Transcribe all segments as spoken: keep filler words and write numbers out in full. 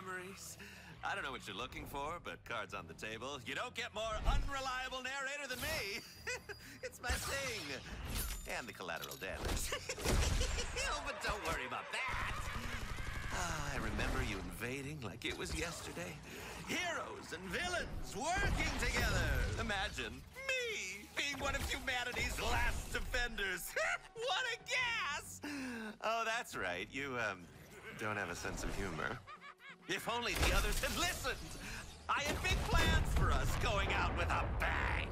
memories. I don't know what you're looking for, but cards on the table. You don't get more unreliable narrator than me. It's my thing. And the collateral damage. Oh, but don't worry about that. Ah, I remember you invading like it was yesterday. Heroes and villains working together. Imagine me being one of humanity's last defenders. What a gas! Oh, that's right. You, um, don't have a sense of humor. If only the others had listened. I had big plans for us going out with a bang.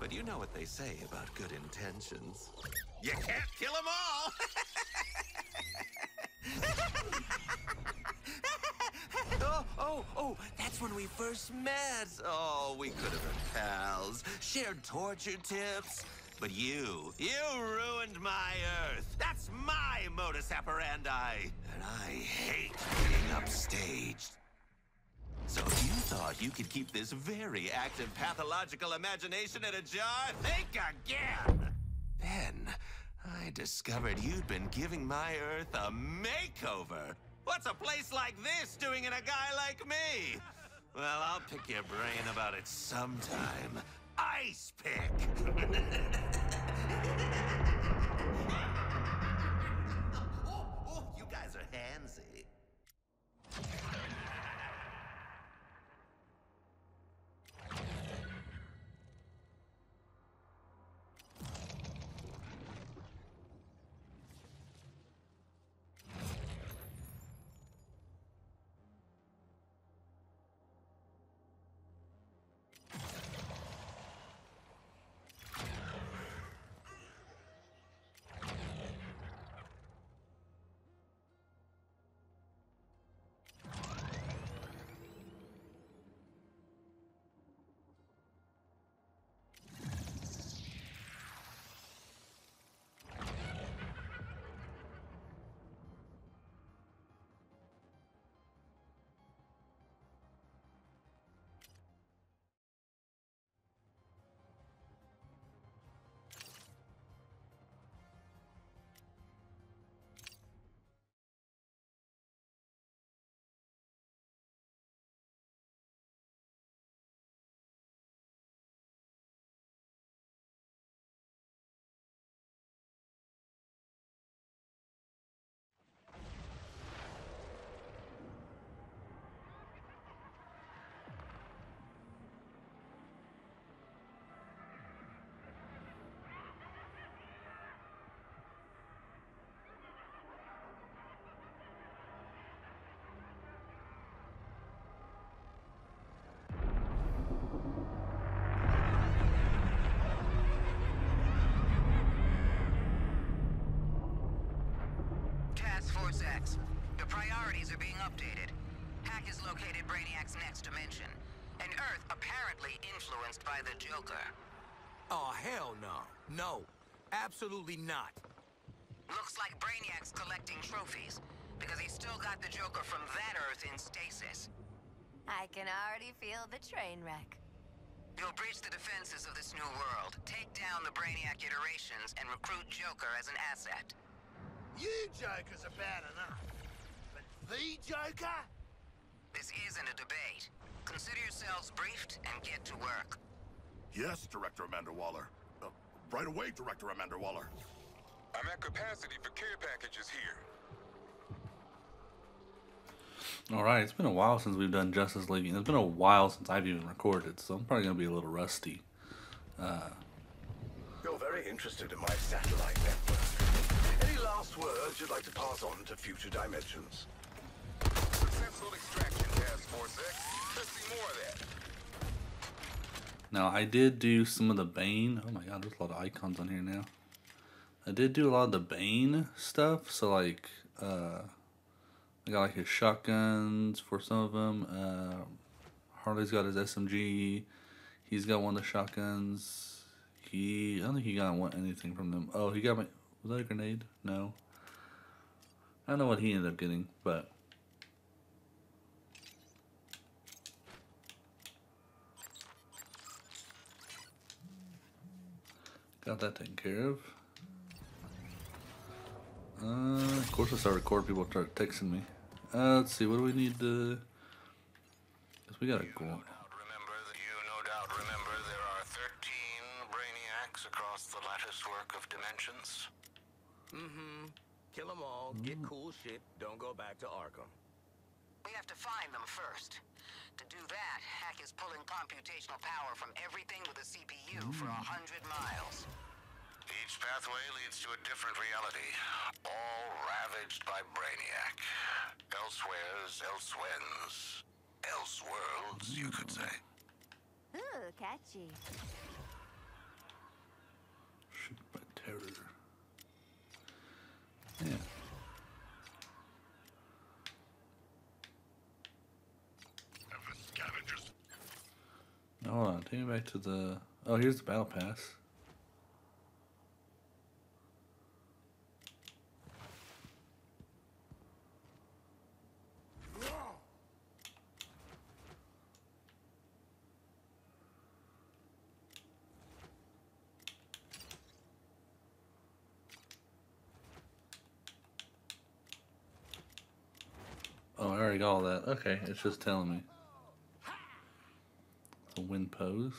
But you know what they say about good intentions. You can't kill them all! oh, oh, oh, that's when we first met. Oh, we could have been pals, shared torture tips. But you, you ruined my Earth. That's my modus operandi. And I hate being upstaged. So if you thought you could keep this very active pathological imagination in a jar, think again! Then, I discovered you'd been giving my Earth a makeover. What's a place like this doing in a guy like me? Well, I'll pick your brain about it sometime. Ice pick! oh, oh, you guys are handsy. X. The priorities are being updated. Hack has located Brainiac's next dimension. An Earth apparently influenced by the Joker. Oh, hell no. No. Absolutely not. Looks like Brainiac's collecting trophies, because he still got the Joker from that Earth in stasis. I can already feel the train wreck. You'll breach the defenses of this new world, take down the Brainiac iterations, and recruit Joker as an asset. You Jokers are bad enough, but the Joker? This isn't a debate. Consider yourselves briefed and get to work. Yes, Director Amanda Waller. Uh, right away, Director Amanda Waller. I'm at capacity for care packages here. Alright, it's been a while since we've done Justice League, and it's been a while since I've even recorded, so I'm probably going to be a little rusty. Uh... You're very interested in my satellite network. Last words you'd like to pass on to future dimensions. Successful extraction, Task Force X. Let's see more of that. Now, I did do some of the Bane. Oh my god, there's a lot of icons on here now. I did do a lot of the Bane stuff. So, like, uh, I got like his shotguns for some of them. Uh, Harley's got his S M G. He's got one of the shotguns. He, I don't think he got one, anything from them. Oh, he got my. Was that a grenade? No. I don't know what he ended up getting, but... got that taken care of. Uh, of course I start recording, people start texting me. Uh, let's see, what do we need to... Cause we got a go. Remember that you no doubt remember there are thirteen Brainiacs across the latticework of dimensions. Mm-hmm. Kill them all, get cool shit, don't go back to Arkham. We have to find them first. To do that, Hack is pulling computational power from everything with a C P U mm. for a hundred miles. Each pathway leads to a different reality, all ravaged by Brainiac. Elsewheres, elsewhens, elseworlds, you could say. Ooh, catchy. Shoot by terror. Yeah. Now, hold on, take me back to the... Oh, here's the battle pass. Oh, I already got all that. Okay, it's just telling me. The wind pose.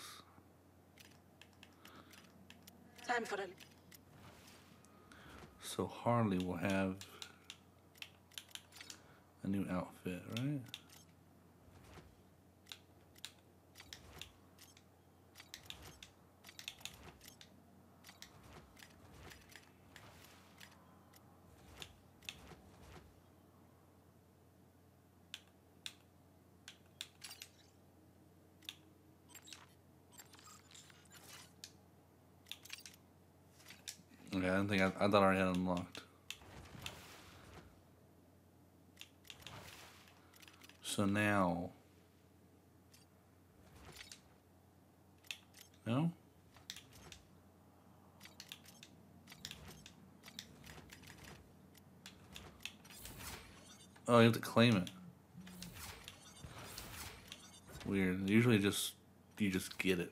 Time for it. So Harley will have a new outfit, right? Okay, I didn't think I, I thought I already had it unlocked. So now, no. Oh, you have to claim it. Weird. Usually, just you just get it.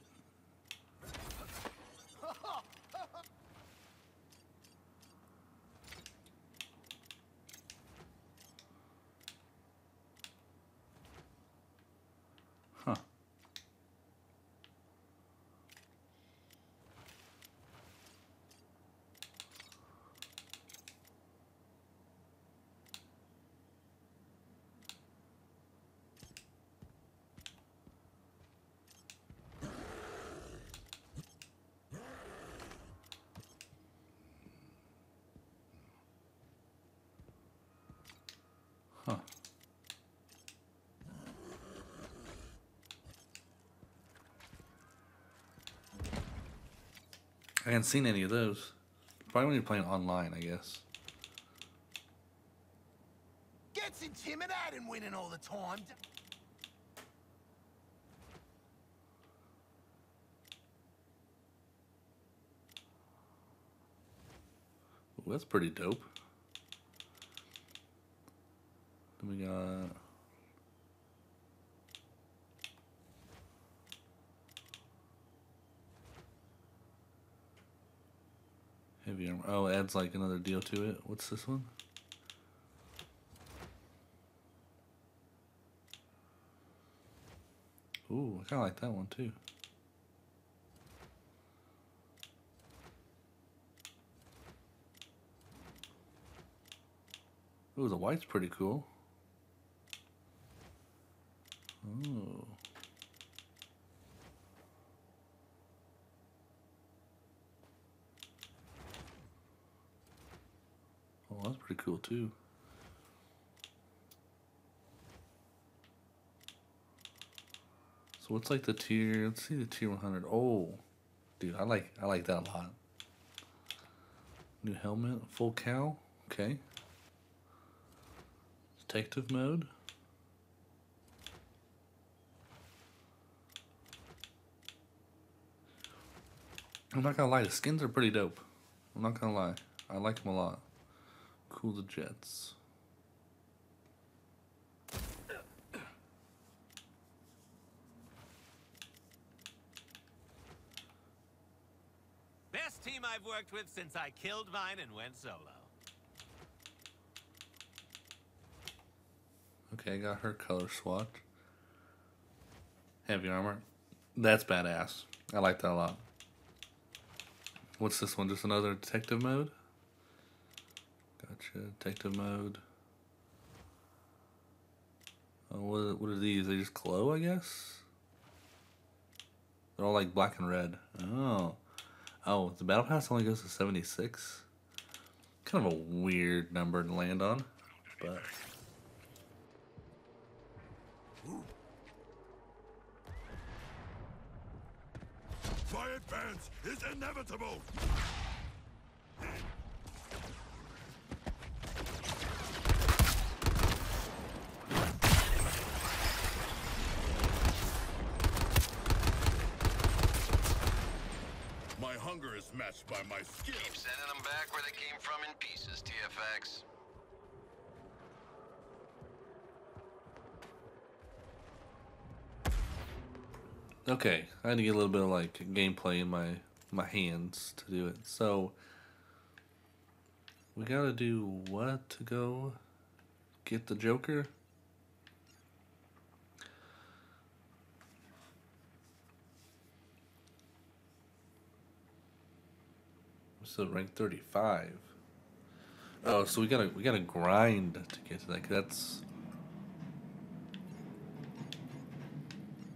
Huh. I haven't seen any of those. Probably when you're playing online, I guess. Gets intimidated and winning all the time. Ooh, that's pretty dope. We got heavy armor. Oh, it adds like another deal to it. What's this one? Ooh, I kind of like that one too. Ooh, the white's pretty cool. Ooh. Oh, that's pretty cool too. So what's like the tier? Let's see the tier one hundred. Oh, dude, I like I like that a lot. New helmet, full cowl. Okay. Detective mode. I'm not gonna lie, the skins are pretty dope. I'm not gonna lie. I like them a lot. Cool the jets. Best team I've worked with since I killed mine and went solo. Okay, I got her color swatch. Heavy armor. That's badass. I like that a lot. What's this one? Just another detective mode? Gotcha. Detective mode. Oh, what, what are these? They just glow, I guess? They're all like black and red. Oh. Oh, the battle pass only goes to seventy-six. Kind of a weird number to land on. But... my advance is inevitable. My hunger is matched by my skill. Keep sending them back where they came from in pieces, T F X. Okay, I had to get a little bit of like gameplay in my my hands to do it. So we gotta do what to go get the Joker. We're still ranked thirty-five. Oh, so we gotta we gotta grind to get to that. 'Cause that's.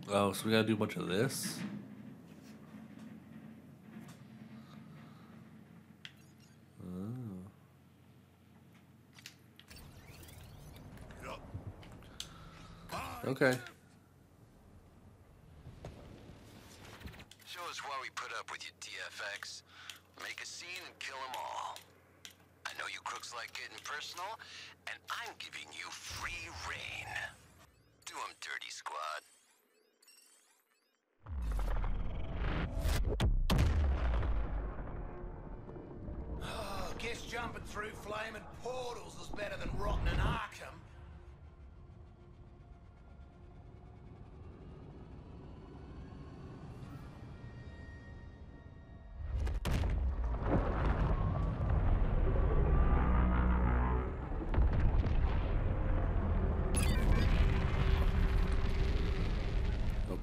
Oh, so we gotta do a bunch of this? Oh. Okay. Show us why we put up with you, T F X. Make a scene and kill them all. I know you crooks like getting personal, and I'm giving you free reign. Do them dirty, squad. Oh, guess jumping through flaming portals is better than rotting in Arkham.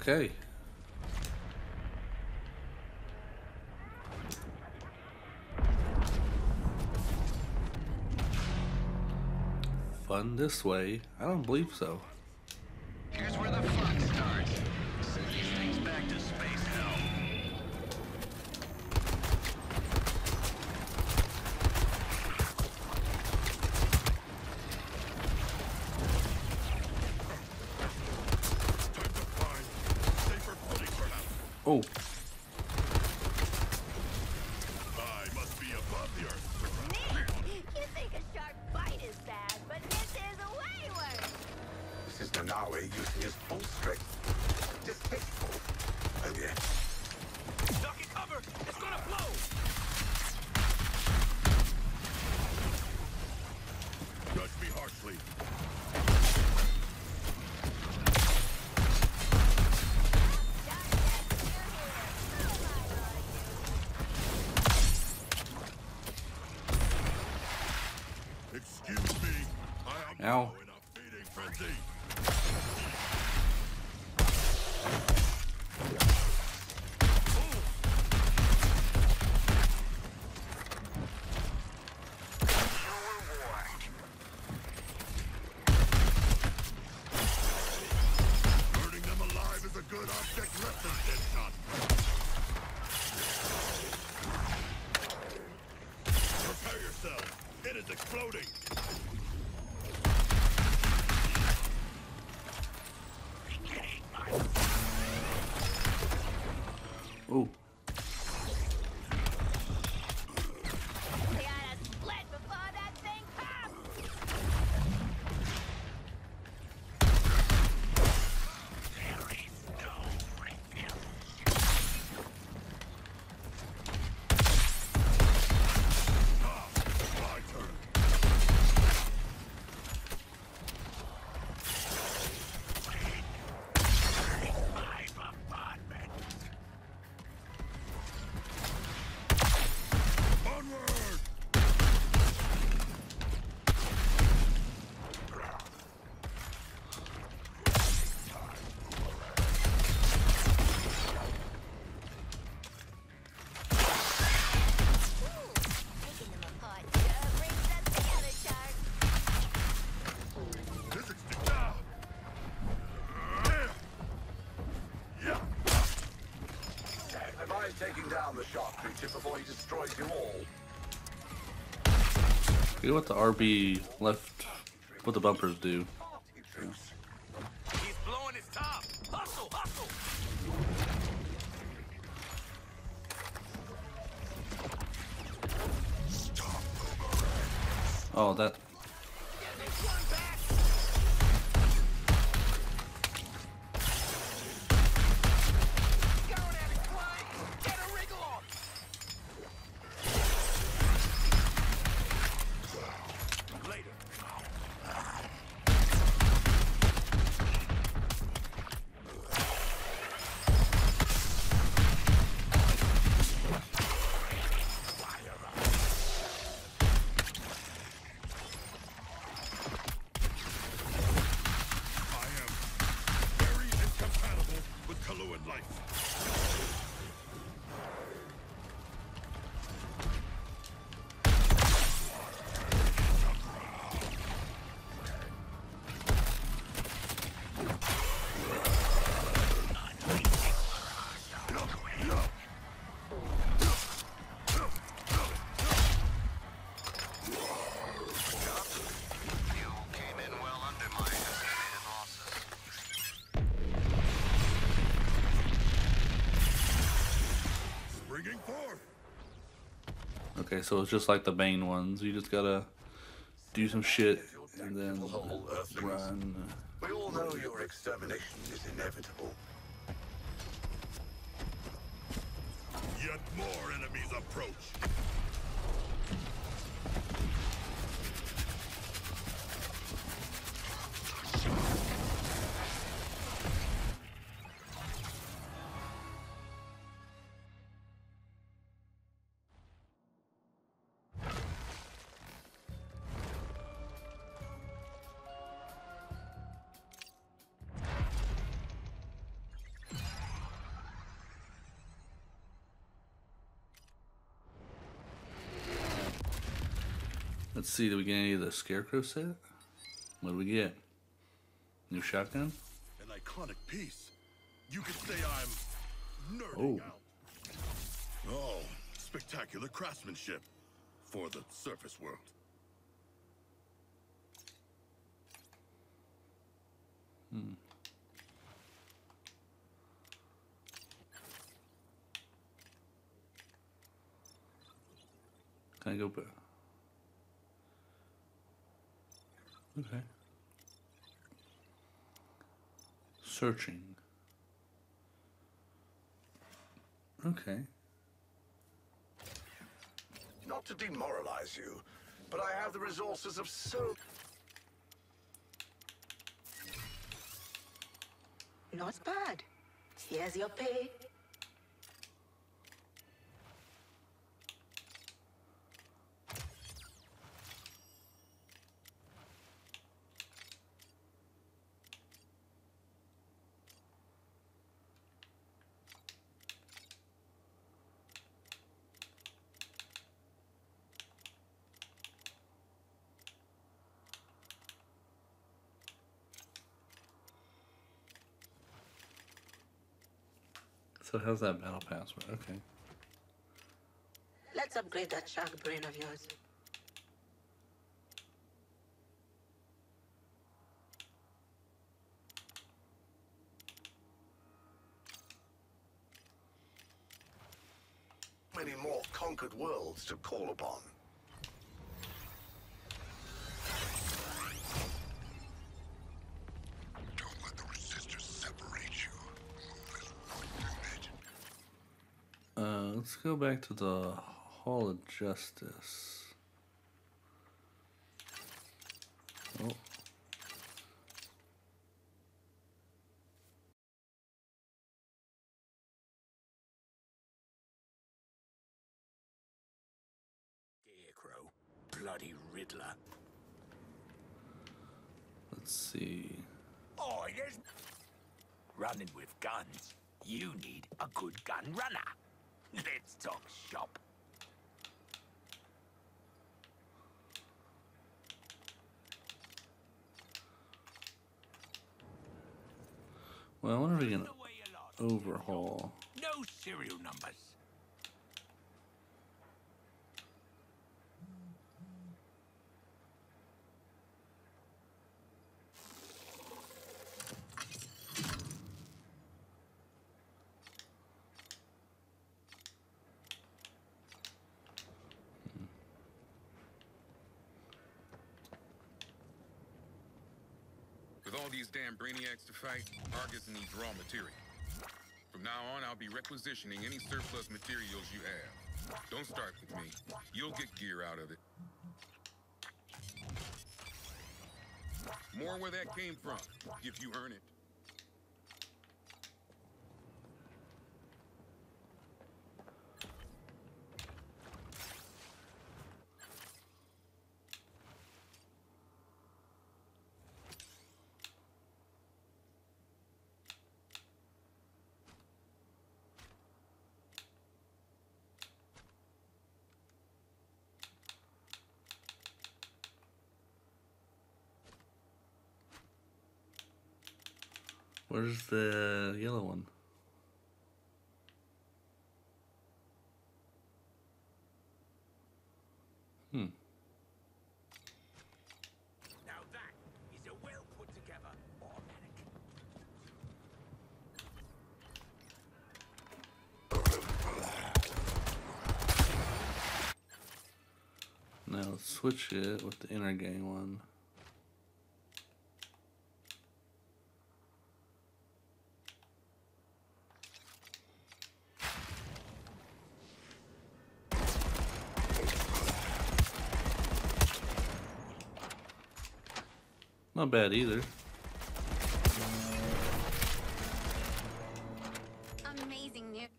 Okay. This way? I don't believe so. Here's where the fun starts. Send these things back to space hell. Time to find safer footing for now. Oh. I must be above the earth. Man, you think a shark bite is bad, but this is way worse. This is Nanawe using his full strength. Distasteful. Oh yeah. Knock it cover! It's gonna blow! Judge me harshly. Ow. Burning them alive is a good object lesson, Deadshot. Prepare yourself. It is exploding. Ooh. We gotta split before that thing pops. Deadshot creature before he destroys you all. You know what the R B left, what the bumpers do. He's blowing his top. Hustle, hustle. Stop. Oh, that. Okay, so it's just like the Bane ones. You just gotta do some shit and then run. We all know your extermination is inevitable. Yet more enemies approach. Let's see, do we get any of the Scarecrow set? What do we get? New shotgun? An iconic piece. You could say I'm nerding out. Oh, spectacular craftsmanship for the surface world. Hmm. Can I go back? Okay. Searching. Okay. Not to demoralize you, but I have the resources of so... Not bad. Here's your pay. So how's that battle pass work? Okay. Let's upgrade that shark brain of yours. Many more conquered worlds to call upon. Let's go back to the Hall of Justice. Oh. Scarecrow, bloody Riddler. Let's see. Oh, yes. Running with guns. You need a good gun runner. Let's talk shop. Well, I wonder if we can overhaul. No serial numbers. all these damn Brainiacs to fight, Argus needs raw material. From now on, I'll be requisitioning any surplus materials you have. Don't start with me. You'll get gear out of it. More where that came from, if you earn it. Where's the yellow one? Hmm. Now that is a well put together organic. Now let's switch it with the inner game one. Not bad either. Amazing news.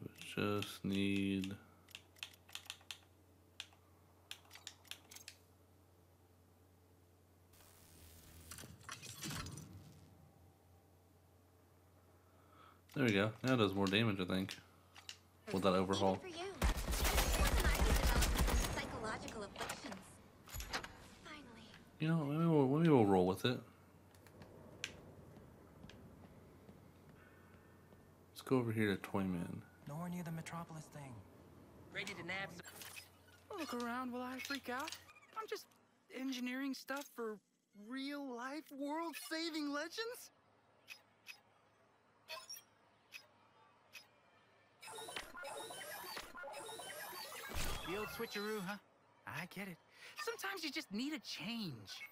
We just need there we go. Now it does more damage, I think. With that overhaul. Even for you. Psychological afflictions. Finally. You know, maybe we'll, maybe we'll roll with it. Let's go over here to Toyman. Nowhere near the Metropolis thing. Ready to nab some. Look around while I freak out. I'm just engineering stuff for real life world saving legends. The old switcheroo, huh? I get it. Sometimes you just need a change.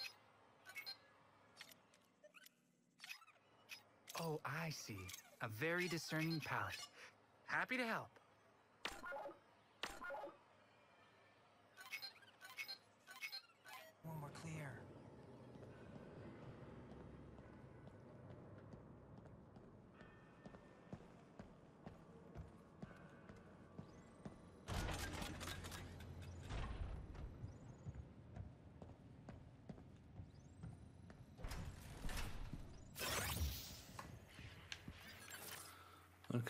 Oh, I see. A very discerning palate. Happy to help. When we're clear.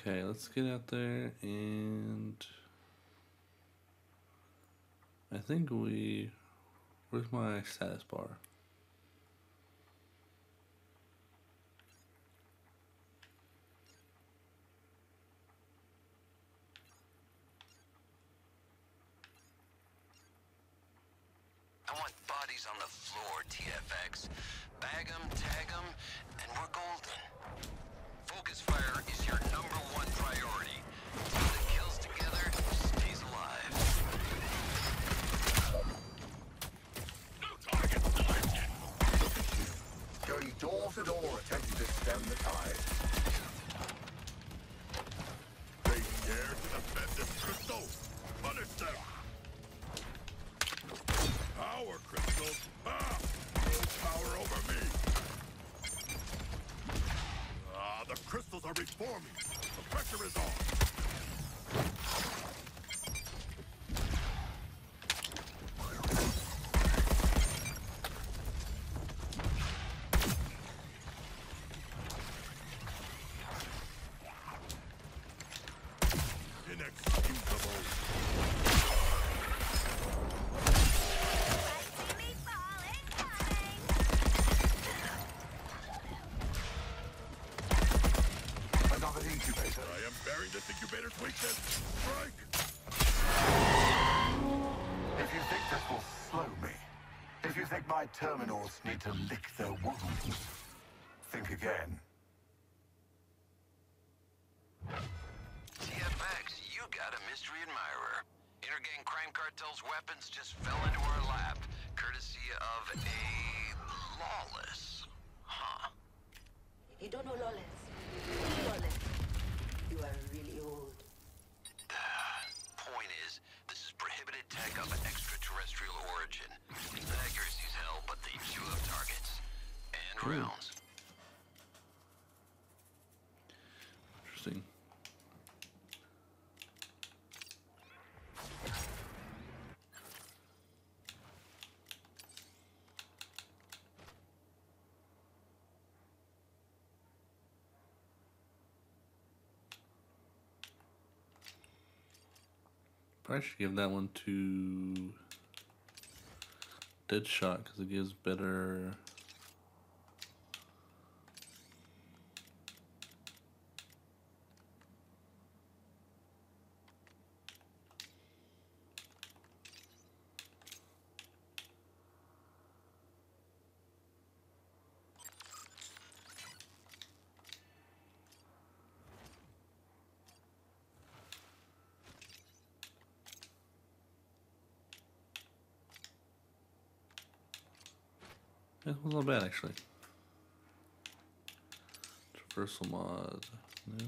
Okay, let's get out there, and I think we, where's my status bar? I want bodies on the floor, T F X. Bag them, tag them, and we're golden. Focus fire is your number one priority. Team that kills together stays alive. No target alive yet. Going door to door, attempting to stem the tide. They dare to defend the crystals. Punish them. Our crystals. Ah! Power over me. Ah, the crystals are reforming. The pressure is on. Inexcusable. I am bearing this incubator's weakness. Strike! If you think this will slow me, if you think my terminals need to lick their wounds, think again. T F X, you got a mystery in mind. admirer. Intergang crime cartel's weapons just fell into our lap, courtesy of a lawless. Huh. You don't know lawless. You're lawless. You are really old. Point is, this is prohibited tech of an extraterrestrial origin. The accuracy's hell, but they do have targets. And True. rounds. Interesting. I should give that one to Deadshot because it gives better That was not bad, actually. Traversal mod. No.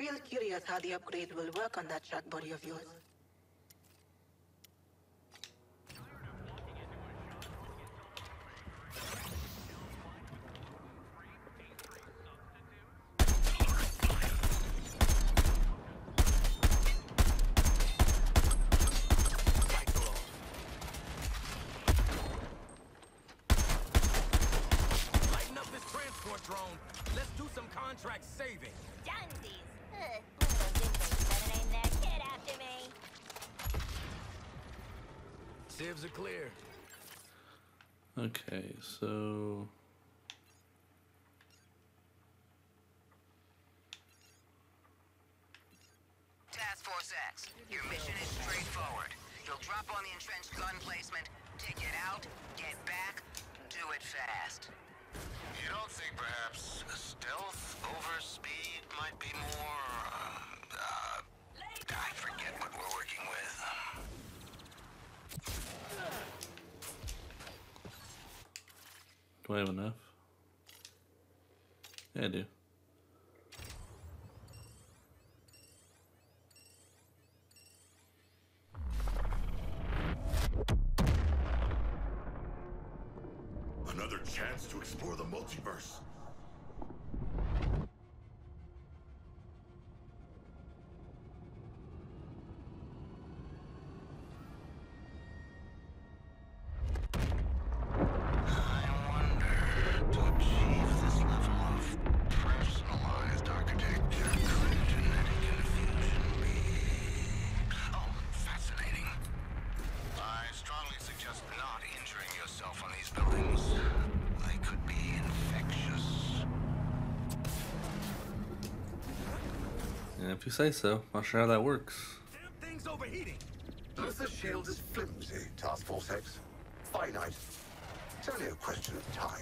I'm real curious how the upgrade will work on that shot body of yours. Lighten up this transport drone. Let's do some contract saving. Dunsies. Sieves are clear. Okay, so Task Force X, your mission is straightforward. You'll drop on the entrenched gun placement, take it out, get back, do it fast. You don't think perhaps stealth over speed might be more uh, uh I forget what we're working with. Do I have enough? Yeah, I do. Another chance to explore the multiverse. Just If you say so. Not sure how that works. Damn thing's overheating. The shield is flimsy, Task Force X. Finite. It's only a question of time.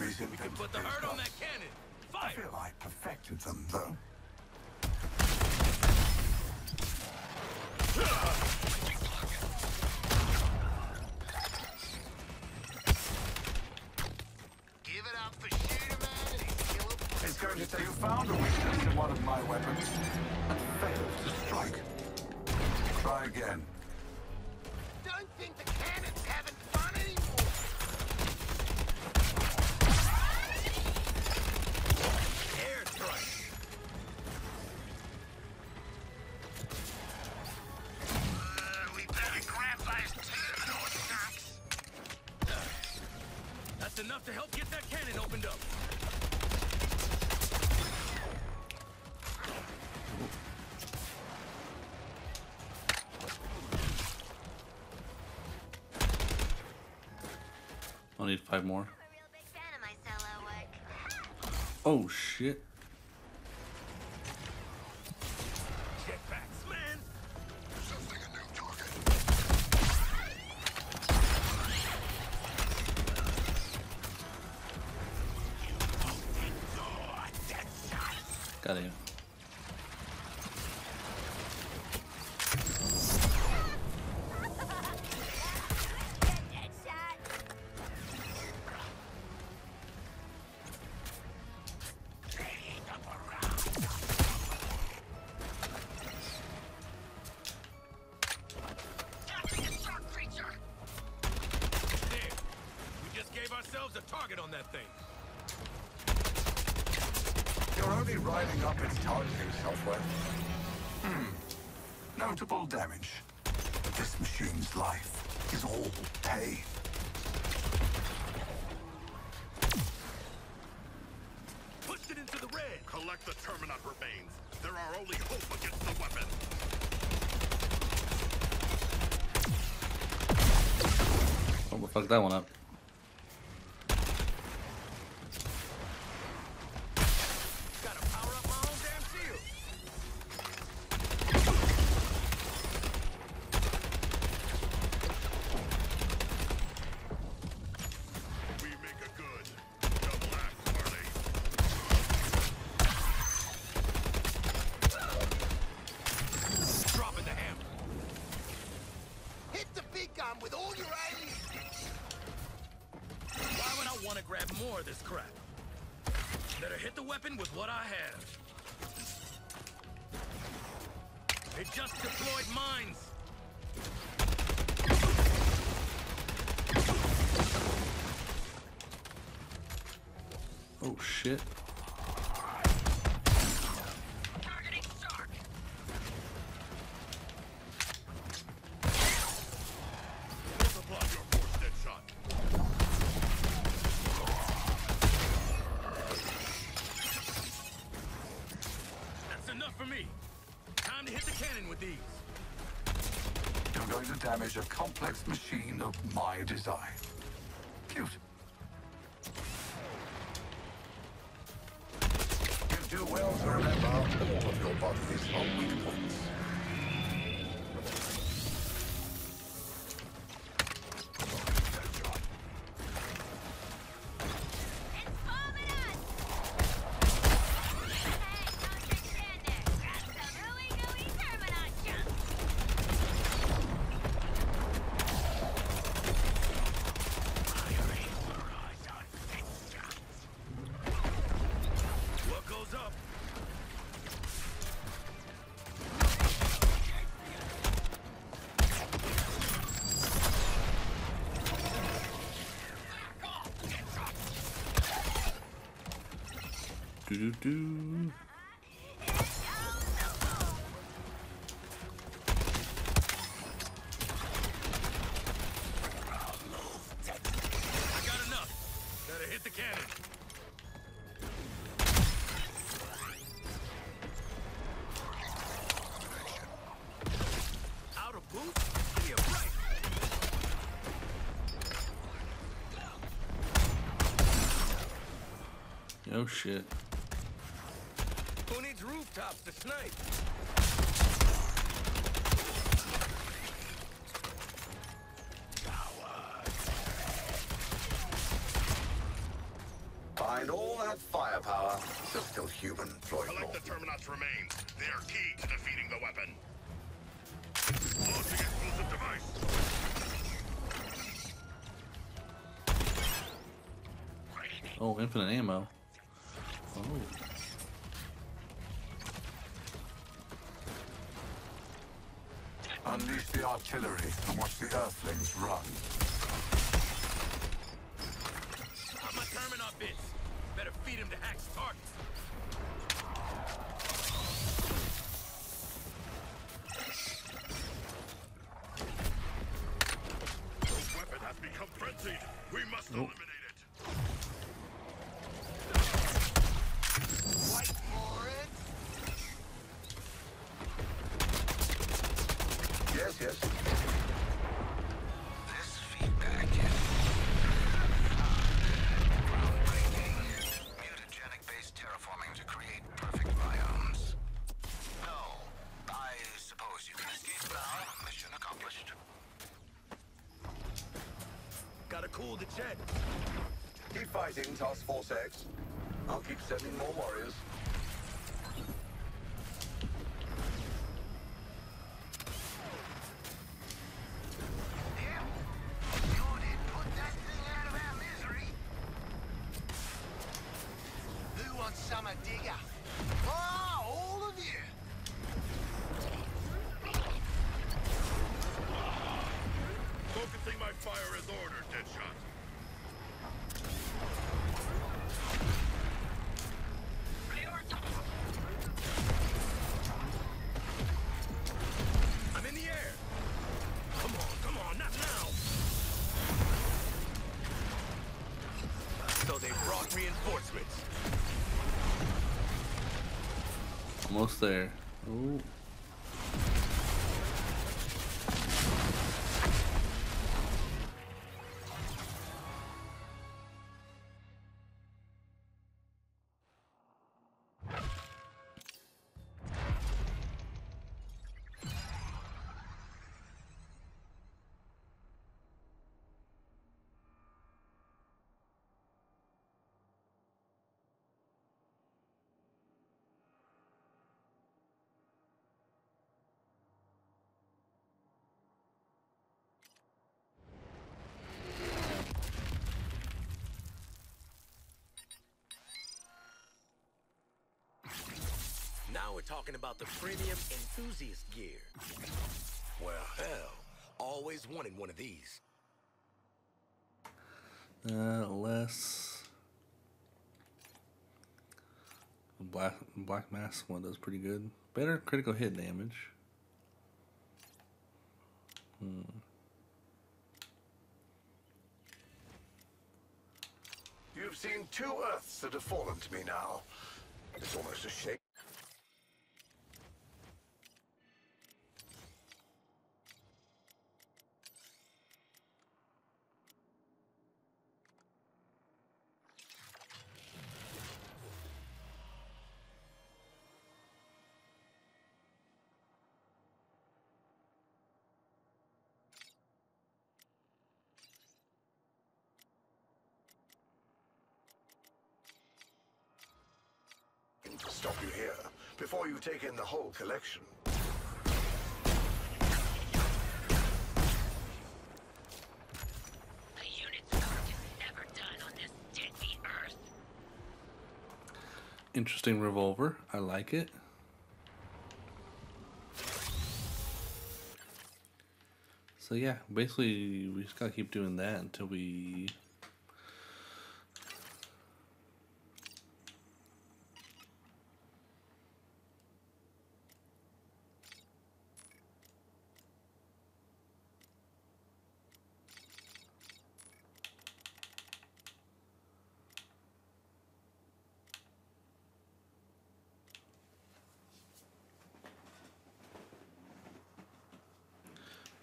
You can put the hurt on that cannon! Fire! I feel I perfected them, though. Give it up for shooter, man! It's going to say you found a weakness in one of my weapons and failed to strike. Try again. Don't think the cannon's having fun anymore! Enough to help get that cannon opened up. I'll need five more. Oh shit. Damage. This machine's life is all pain. Pushed it into the red. Collect the Terminut remains. They're our only hope against the weapon. Oh, we'll fuck that one up. Damage a complex machine of my design. Cute. You do well to remember all of your body's weak points. Do do do. Oh shit. Who needs rooftops to snipe? Find all that firepower. They're still human, Floyd. Collect the Terminus remains. They are key to defeating the weapon. Launching explosive device. Oh, infinite ammo. Oh. Unleash the artillery and watch the Earthlings run. I'm a Terminal bitch. Better feed him to Hack's targets. This weapon has become frenzied. We must eliminate it. Yes. This feedback is groundbreaking. Mutagenic-based terraforming to create perfect biomes. No, I suppose you can escape now. Mission accomplished. Gotta cool the jet. Keep fighting, Task Force X. I'll keep sending more warriors. Fire is ordered, Deadshot. I'm in the air. Come on, come on, not now. So they brought reinforcements. Almost there. Ooh. Now we're talking about the premium enthusiast gear. Well, hell, always wanted one of these. Uh, less... Black, Black Mass one does pretty good. Better critical hit damage. Hmm. You've seen two Earths that have fallen to me now. It's almost a shame. Stop you here before you take in the whole collection. A unit's work is never done on this deadly Earth. Interesting revolver. I like it. So yeah, basically we just gotta keep doing that until we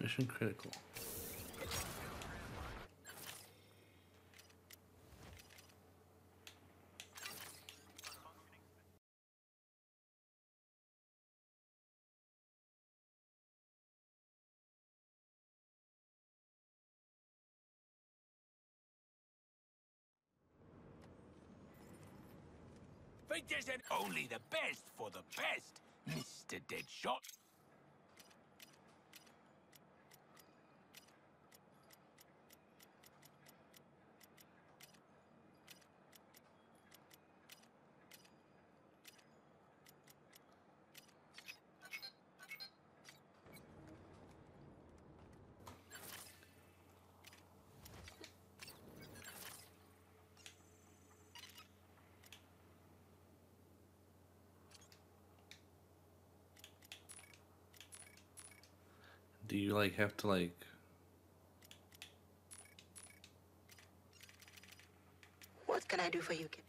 Mission critical. Think there's an only the best for the best, Mister Deadshot. Do you, like, have to, like... What can I do for you, kid?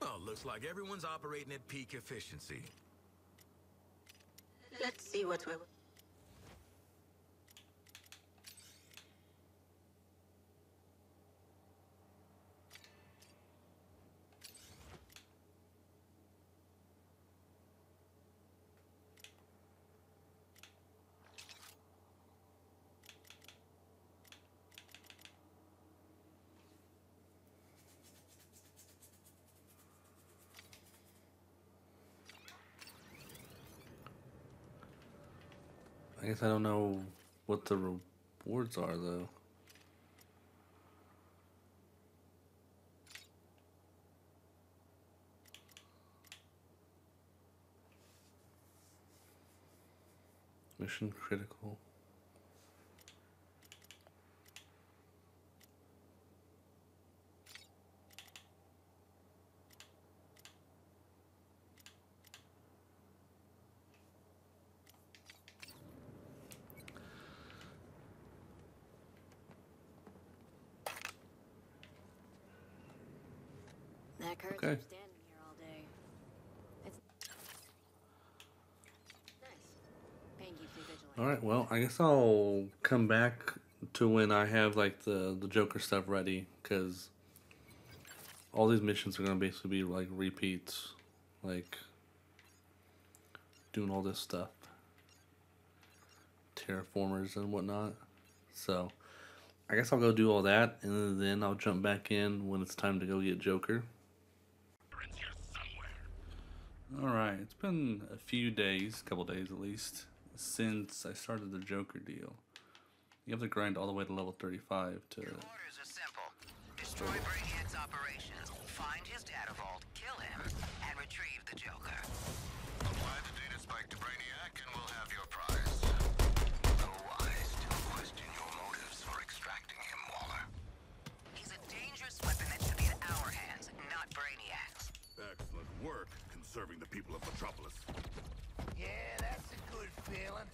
Oh, looks like everyone's operating at peak efficiency. Let's see what's... I guess I don't know what the rewards are, though. Mission critical. Okay. Alright, well, I guess I'll come back to when I have, like, the, the Joker stuff ready, because all these missions are going to basically be, like, repeats, like, doing all this stuff. Terraformers and whatnot. So, I guess I'll go do all that, and then I'll jump back in when it's time to go get Joker. Alright, it's been a few days, a couple days at least, since I started the Joker deal. You have to grind all the way to level thirty-five to... Your orders are simple. Destroy Brainiac's operations, find his data vault, kill him, and retrieve the Joker. Apply the data spike to Brainiac and we'll have your prize. Though wise to question your motives for extracting him, Waller. He's a dangerous weapon that should be in our hands, not Brainiac's. Excellent work. Serving the people of Metropolis. Yeah, that's a good feeling.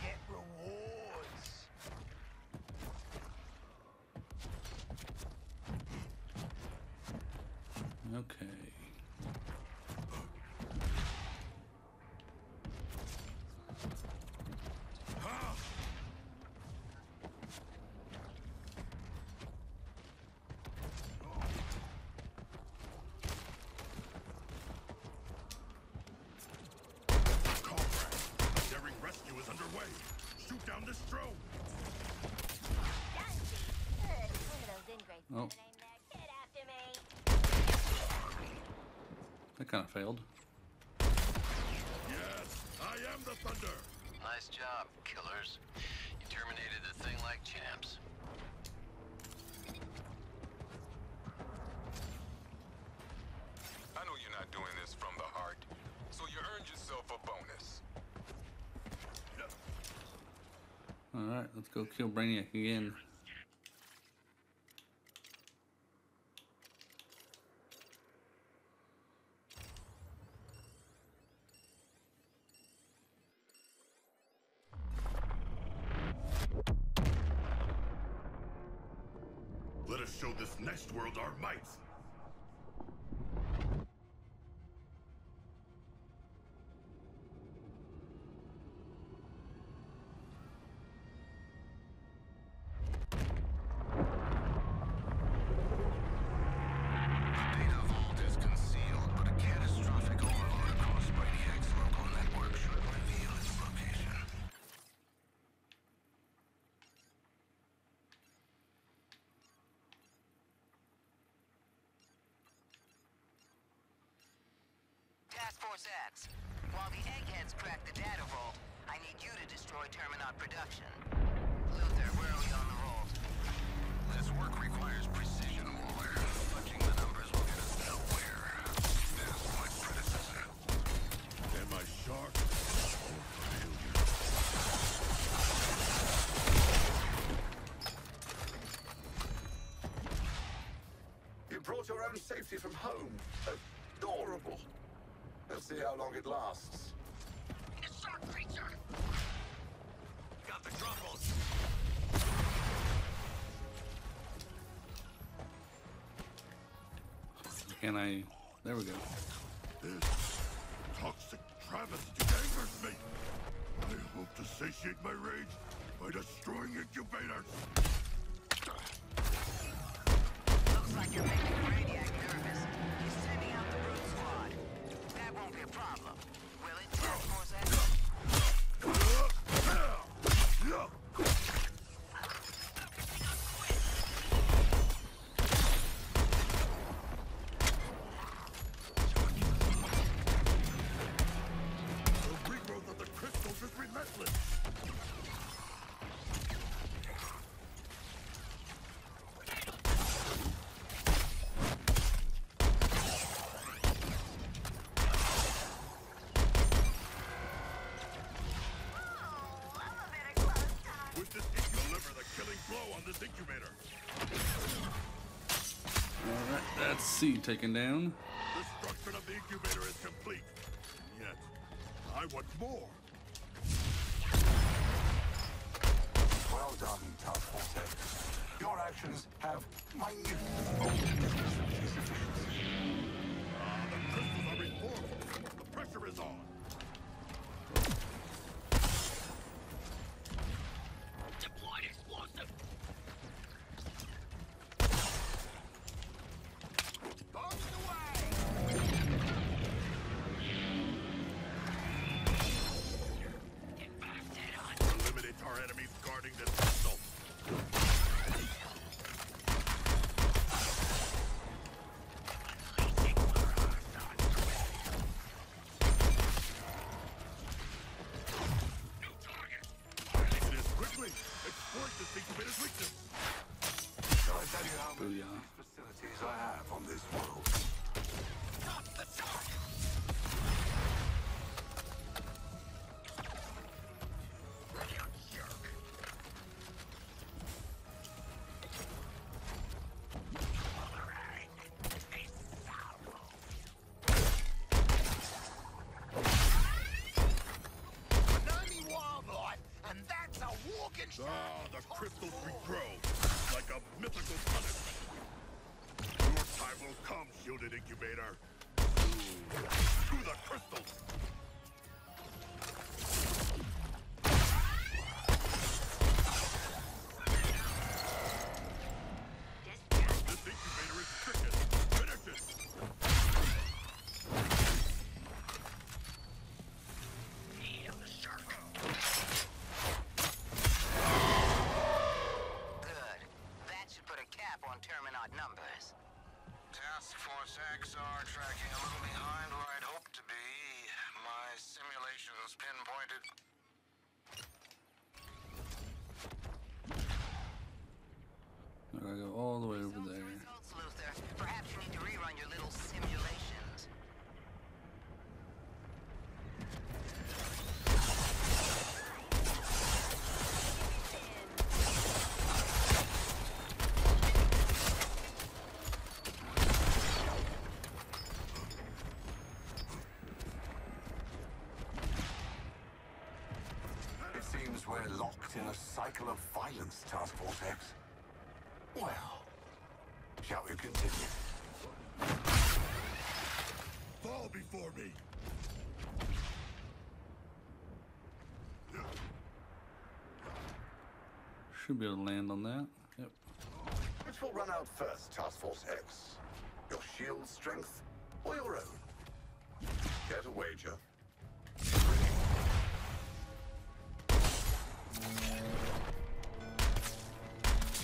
Get rewards. Okay. Oh. That kind of failed. Yes, I am the Thunder. Nice job, killers. You terminated the thing like champs. I know you're not doing this from the heart, so you earned yourself a bonus. All right, let's go kill Brainiac again. Show this next world our might. Force X. While the eggheads crack the data vault, I need you to destroy Terminot production. Luther, where are we on the roll? This work requires precision, Waller. Fudging the numbers will get us nowhere. This is my predecessor. Am I sharp? You brought your own safety from home. Adorable. Let's see how long it lasts. It's Shark creature! Got the troubles! Can I... There we go. This toxic travesty angers me! I hope to satiate my rage by destroying incubators! Looks like you're making Brainiac nervous. He's sending out the brute squad. That won't be a problem, will it? Task Force X? Taken down. The structure of the incubator is complete. Yet, I want more. Well done, Task Force X. Your actions have minute. Ah, the crystals are reformed. The pressure is on. Ah, the crystals regrow, like a mythical punishment. Your time will come, shielded incubator. To the crystals! This incubator is chicken. Finish it! Feel the shark. Numbers. Task Force X are tracking a little behind where I'd hoped to be. My simulations pinpointed. I gotta go all the way over there. Results, Luther. Perhaps you need to rerun your little simulations. We're locked in a cycle of violence, Task Force X. Well, shall we continue? Fall before me! Should be able to land on that. Yep. Which will run out first, Task Force X? Your shield strength or your own? Get a wager.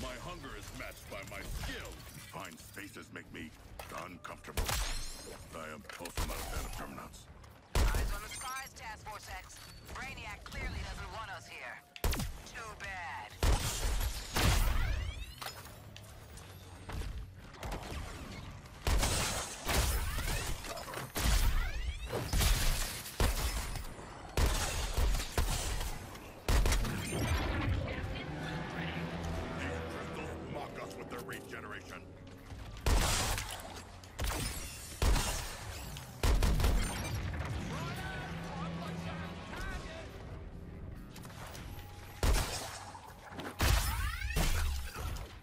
My hunger is matched by my skill. Fine spaces make me uncomfortable. I am close enough to the terminals. Force X. Brainiac clearly doesn't want us here. Too bad.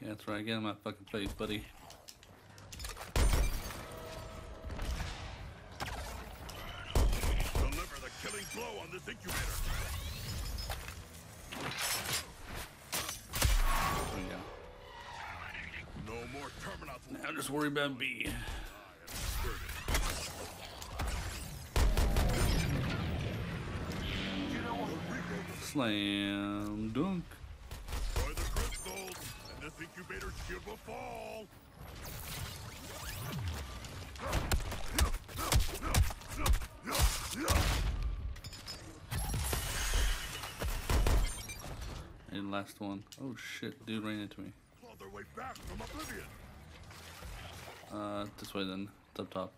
That's right, get in my fucking face, buddy. Deliver the killing blow on this incubator. Yeah. No more terminals. Now just worry about B. Slam dunk. Incubator give a fall. And last one. Oh shit, dude ran into me. Claw their way back from oblivion. Uh, this way then. It's up top.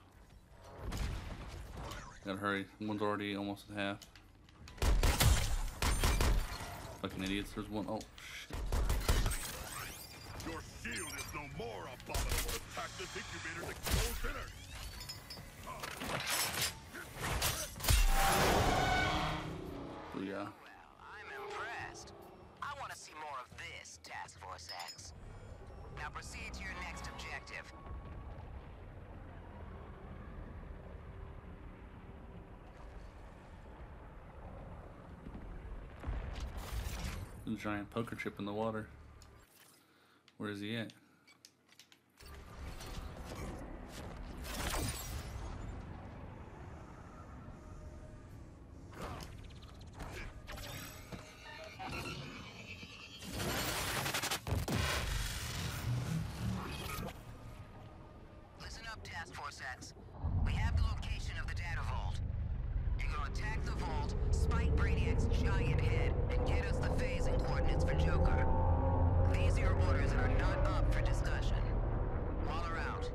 Gotta hurry. One's already almost at half. Fucking idiots. There's one. Oh shit. Your shield is no more abominable. Attack this incubator to close dinner. Oh, yeah. Well, I'm impressed. I want to see more of this, Task Force X. Now proceed to your next objective. A giant poker chip in the water. Where is he at? Listen up, Task Force X. We have the location of the data vault. You're gonna attack the vault, spike Brainiac's giant head, and get us the phase and coordinates for Joker. These are your orders and are not up for discussion. Waller out.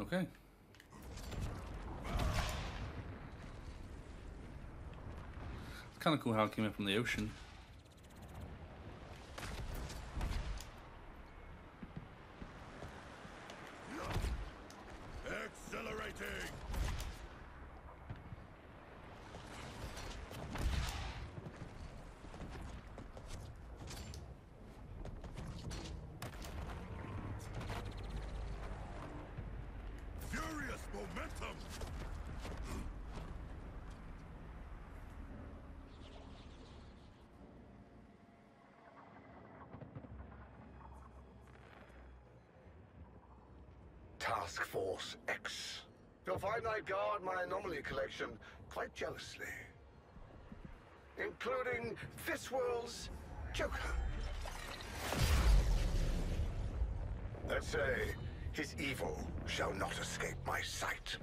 Okay. Kind of cool how it came in from the ocean. Accelerating. Furious momentum. Task Force X. You'll find I guard my anomaly collection quite jealously. Including this world's Joker. Let's say, his evil shall not escape my sight.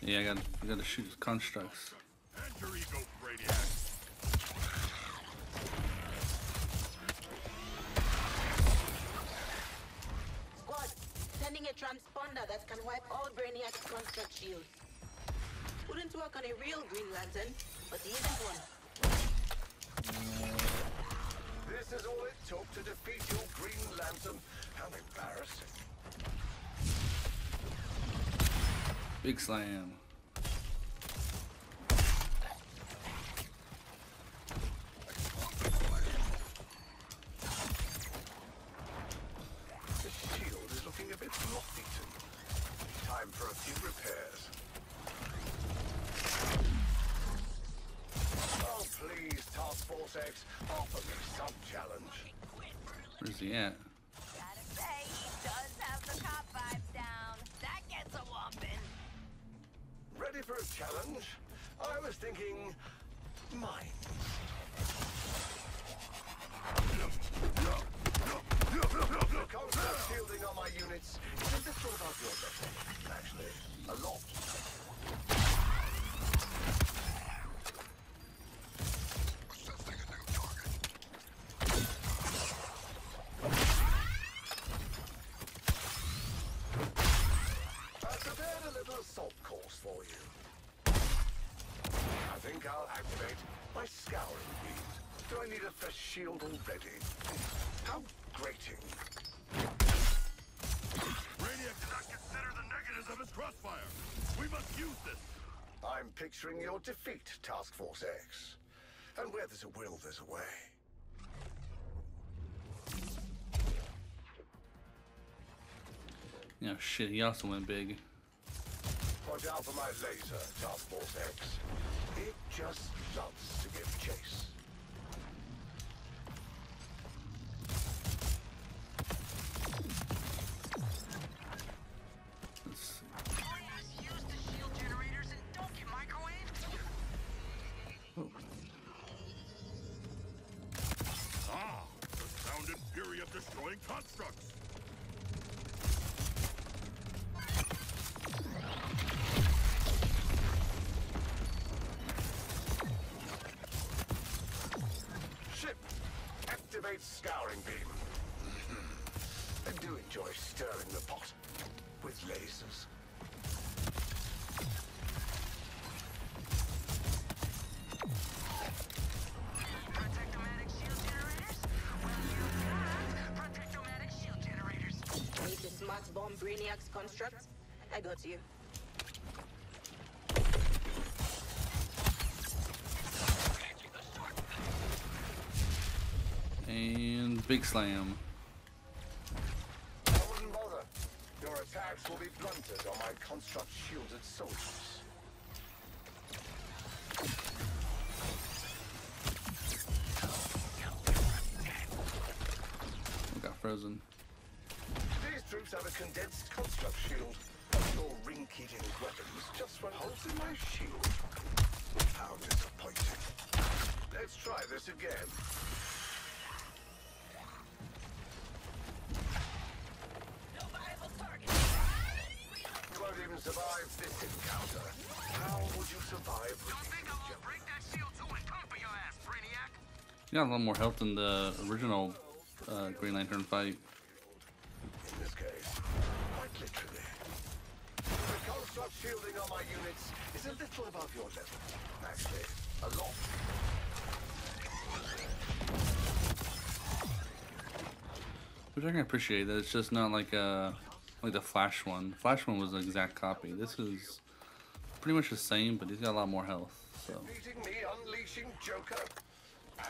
Yeah, I gotta, I gotta shoot constructs. And your ego, Brainiac. Squad, sending a transponder that can wipe all Brainiac's construct shields. Wouldn't work on a real Green Lantern, but he isn't one. This is all it took to defeat your Green Lantern. How embarrassing. Big slam. Time for a few repairs. Oh, please, Task Force Force X offer me some challenge. Where's he at? Gotta say, he does have the cop vibes down. That gets a whopping. Ready for a challenge? I was thinking mine. Look, I'm not shielding on my units. It's a little about your technique, actually. A lot. Setting a new target. I've prepared a little assault course for you. I think I'll activate my scouring beam. Do I need a fresh shield already? How grating. Brainiac did not consider the negatives of his crossfire. We must use this. I'm picturing your defeat, Task Force X. And where there's a will, there's a way. Yeah, shit, he also went big. Watch out for my laser, Task Force X. It just loves to give chase. Destroying constructs. Ship, activate scouring beam. I do enjoy stirring the pot with lasers. Bomb Brainiac's construct. I got you. And big slam. I wouldn't bother. Your attacks will be blunted on my construct shielded soldiers. I got frozen. Troops have a condensed construct shield, and your ring-eating weapons just run holes in my shield. How disappointing. Let's try this again. No viable target. You won't even survive this encounter. How would you survive? Don't think I won't break that shield till we come for your ass, Brainiac. You got a little more health than the original uh, Green Lantern fight. In this case, quite literally. The construct shielding on my units is a little above your level. Actually, a lot. Which I can appreciate. That it's just not like a like the Flash one. The Flash one was an exact copy. This is pretty much the same, but he's got a lot more health. So. Meeting me, unleashing Joker.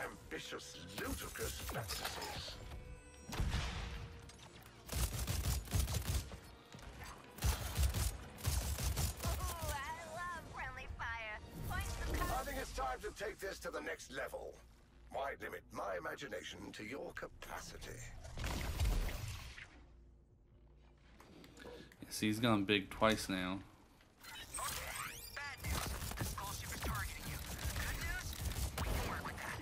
Ambitious, ludicrous fantasies. It's time to take this to the next level. Why limit my imagination to your capacity? Yeah, see, he's gone big twice now. Okay, bad news. The skull ship is targeting you. Good news? We can work with that.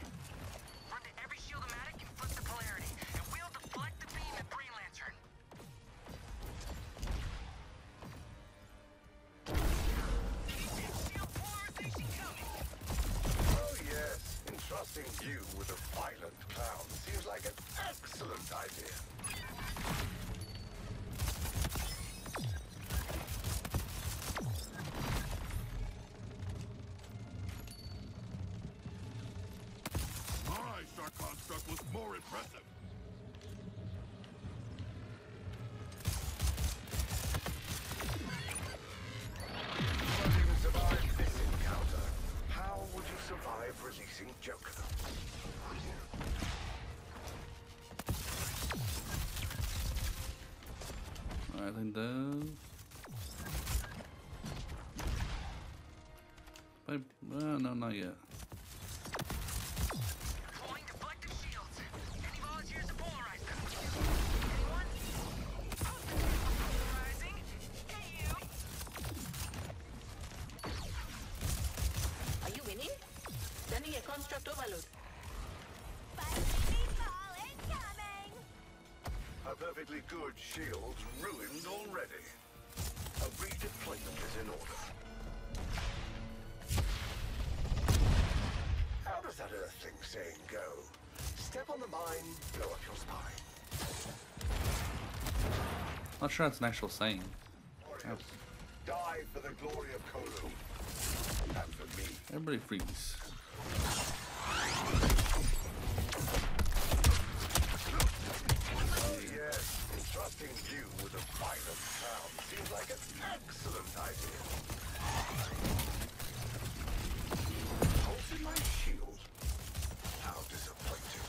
Run to every shield-o-matic and flip the polarity, and we'll deflect the beam at Green Lantern. Trusting you with a violent clown seems like an excellent idea. My Shark construct was more impressive. Survive releasing Joker. Alright, then down. But, uh, no, not yet. be a construct overload. Meatball incoming! A perfectly good shield's ruined already. A redeployment is in order. How does that earthling saying go? Step on the mine, blow up your spine. Not sure it's an actual saying. Warriors, die for the glory of Kolu. And for me. Everybody freeze. Oh yes, entrusting you with a violent crown seems like an excellent idea. Holding my shield. How disappointing.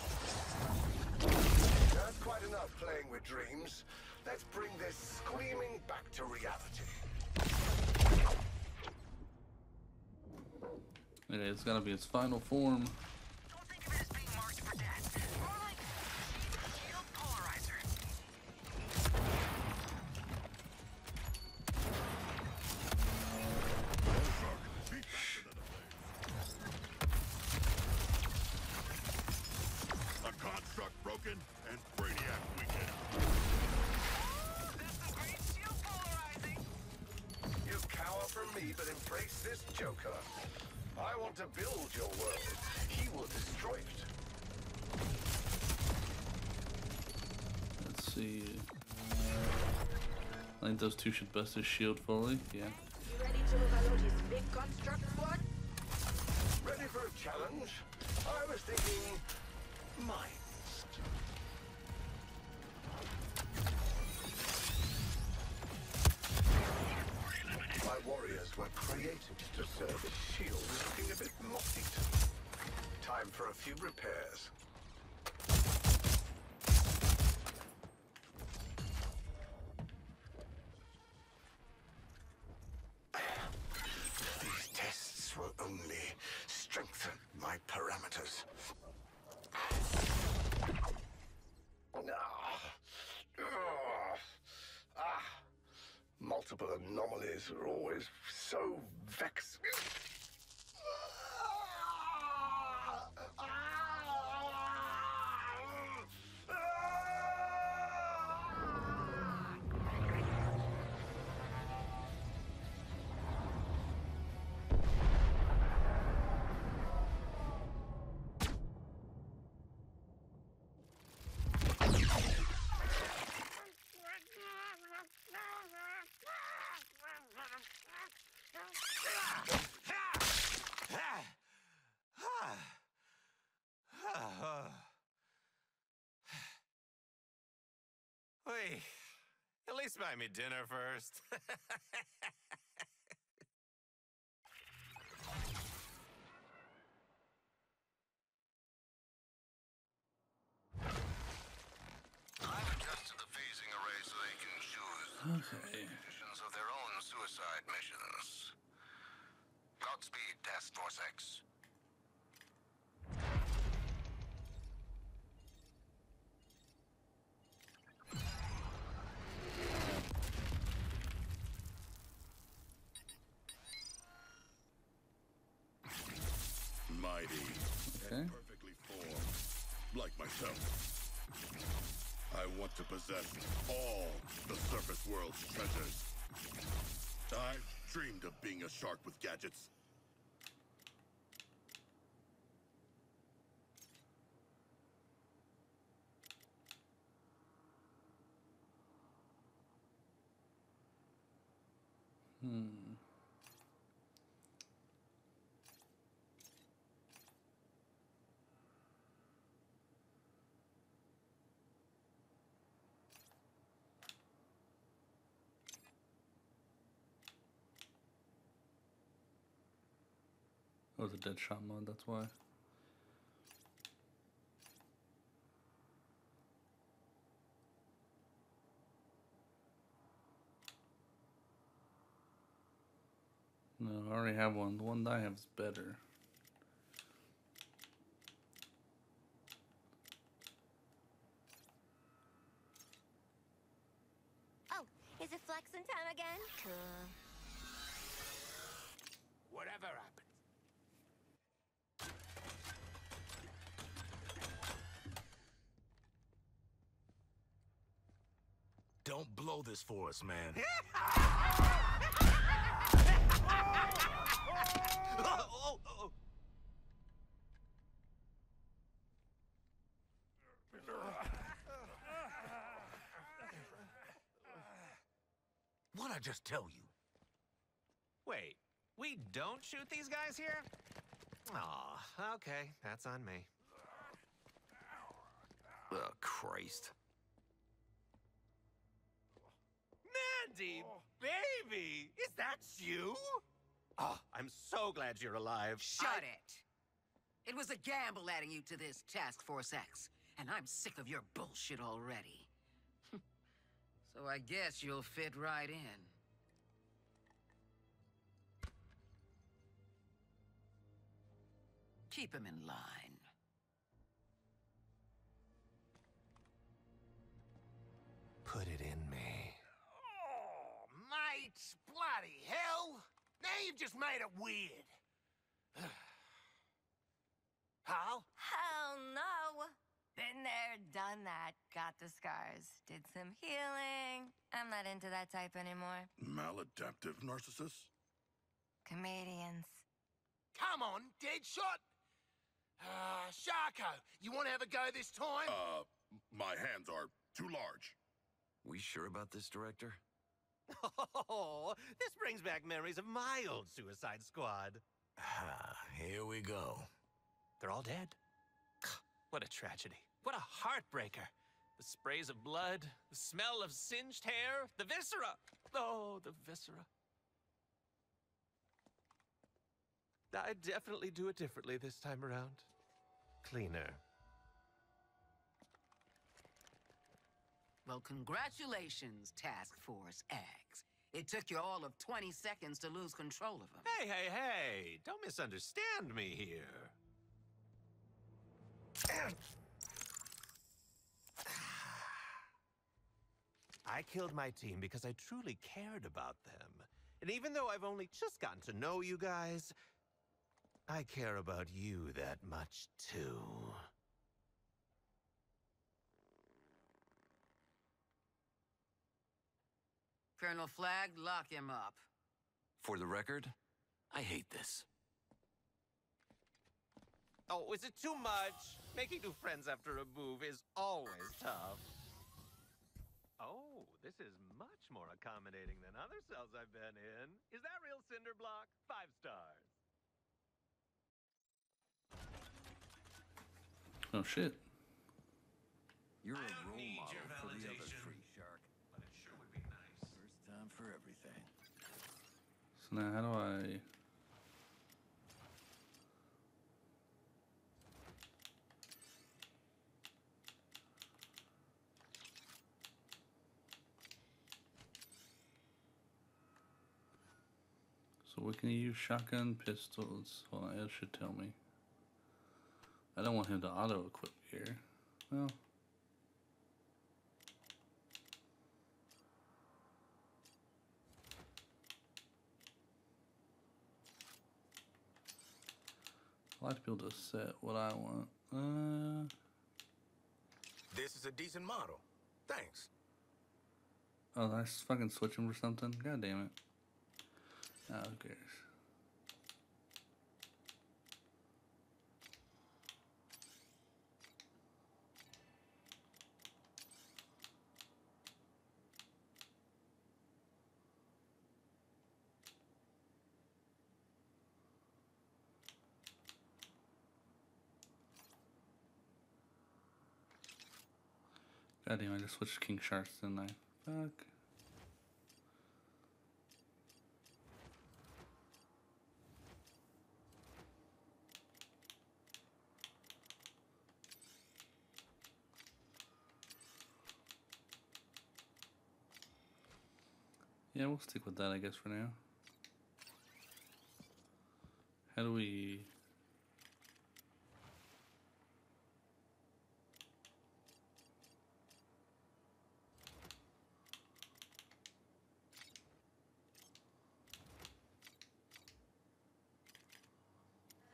That's quite enough playing with dreams. Let's bring this screaming back to reality. It is gonna be its final form. Don't think of it as being marked for death. More like shield polarizer. A construct broken and Brainiac weakened. Oh, that's the great shield polarizing. You cower from me, but embrace this Joker. I want to build your world. He will destroy it. Let's see. I think those two should bust his shield fully. Yeah. You ready to overload his big construct squad? Ready for a challenge? I was thinking mine. Warriors were created to serve as shields, looking a bit mossy. Time for a few repairs. These tests will only strengthen my parameters. Multiple anomalies are always so vexing. At least buy me dinner first. I've adjusted the phasing array so they can choose okay. Missions of their own suicide missions. Godspeed, Task Force X. Okay. Perfectly formed, like myself. I want to possess all the surface world's treasures. I've dreamed of being a shark with gadgets. Hmm. Or the Deadshot mod, that's why. No, I already have one. The one that I have is better. Oh, is it flexing time again? Cool. Whatever happened. Don't blow this for us, man. Oh, oh, oh. What'd I just tell you? Wait, we don't shoot these guys here? Aw, oh, okay, that's on me. Oh, Christ. Mandy, baby, is that you? Oh, I'm so glad you're alive. Shut I... it. It was a gamble adding you to this Task Force X, and I'm sick of your bullshit already. So I guess you'll fit right in. Keep him in line. Put it in me. Oh, mates, bloody hell! Now you've just made it weird. Hal? Hell no. Been there, done that, got the scars, did some healing. I'm not into that type anymore. Maladaptive narcissists? Comedians. Come on, Deadshot. Ah, uh, Sharko, you want to have a go this time? Uh, my hands are too large. We sure about this, director? Oh, this brings back memories of my old Suicide Squad. Ah, here we go. They're all dead. What a tragedy. What a heartbreaker. The sprays of blood, the smell of singed hair, the viscera. Oh, the viscera. I'd definitely do it differently this time around. Cleaner. Well, congratulations, Task Force X. It took you all of twenty seconds to lose control of them. Hey, hey, hey! Don't misunderstand me here. I killed my team because I truly cared about them. And even though I've only just gotten to know you guys, I care about you that much, too. Colonel Flagg, lock him up. For the record, I hate this. Oh, is it too much? Making new friends after a move is always tough. Oh, this is much more accommodating than other cells I've been in. Is that real cinder block? Five stars. Oh, shit. You're a role model for the other three, Shark. But it sure would be nice. First time for everything. So now how do I... So we can use shotgun, pistols. Well, that should tell me. I don't want him to auto-equip here. Well. I like to be able to set what I want. Uh, this is a decent model. Thanks. Oh, did I fucking switch him for something? God damn it. Oh, who cares? God damn, I just switched King Sharks, didn't I? Fuck. Yeah, we'll stick with that, I guess, for now. How do we...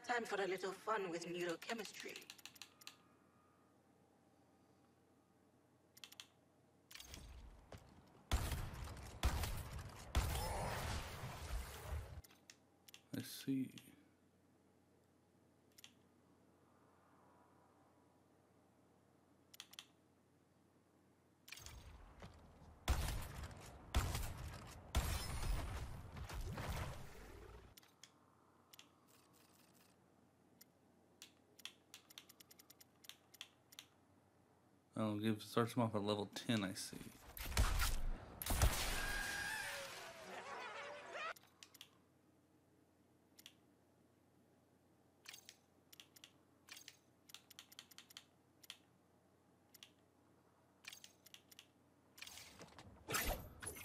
Time for a little fun with neurochemistry. see. Oh, give starts him off at level ten, I see.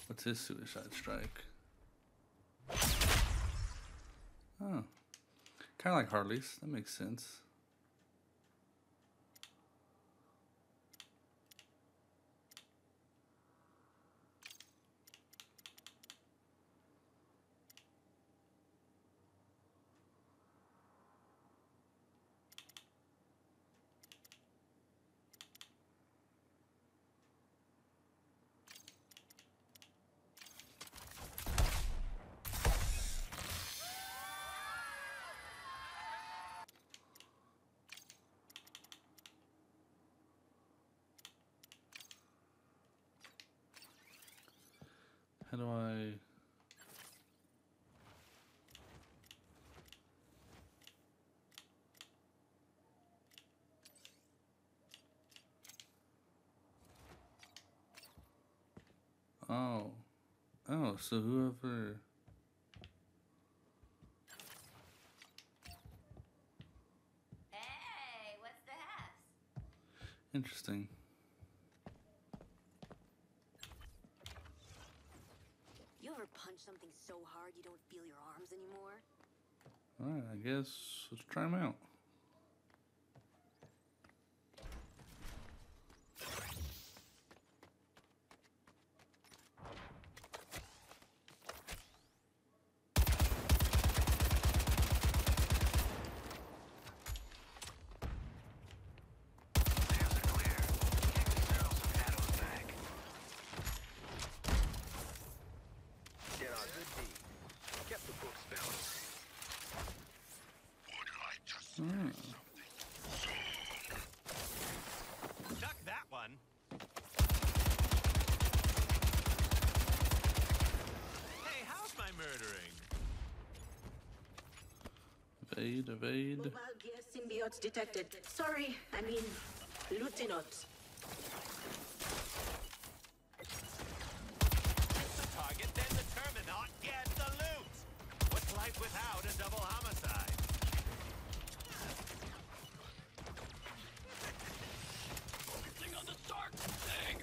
What's his suicide strike? Oh. Kinda like Harley's, that makes sense. How do I... Oh. Oh, so whoever... Hey, what's the haps? Interesting. Something so hard you don't feel your arms anymore. All right, I guess let's try them out. Evade, evade. Mobile gear symbiotes detected. Sorry, I mean, lutinots. Hit the target, then the terminaut, get the loot! What's life without a double homicide? Focusing on the dark thing!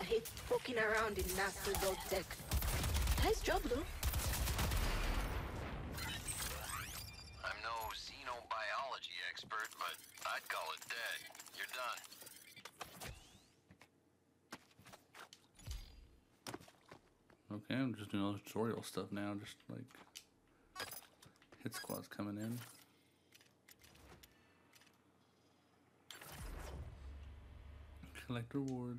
I hate poking around in nasty dog tech. Nice job, though. I'm no xenobiology expert, but I'd call it dead. You're done. Okay, I'm just doing all the tutorial stuff now. Just like hit squads coming in. Collect reward.